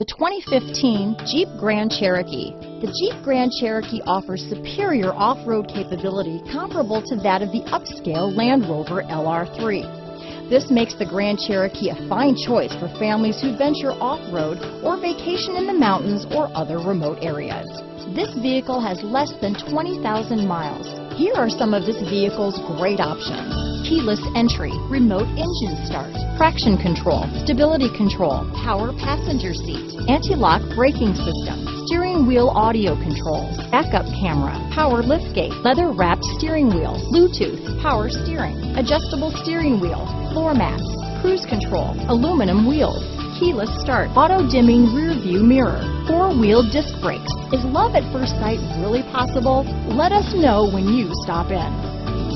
The 2015 Jeep Grand Cherokee. The Jeep Grand Cherokee offers superior off-road capability comparable to that of the upscale Land Rover LR3. This makes the Grand Cherokee a fine choice for families who venture off-road or vacation in the mountains or other remote areas. This vehicle has less than 20,000 miles. Here are some of this vehicle's great options: keyless entry, remote engine start, traction control, stability control, power passenger seat, anti-lock braking system, steering wheel audio controls, backup camera, power liftgate, leather-wrapped steering wheel, Bluetooth, power steering, adjustable steering wheel, floor mats, cruise control, aluminum wheels, keyless start, auto-dimming rear-view mirror, four-wheel disc brakes. Is love at first sight really possible? Let us know when you stop in.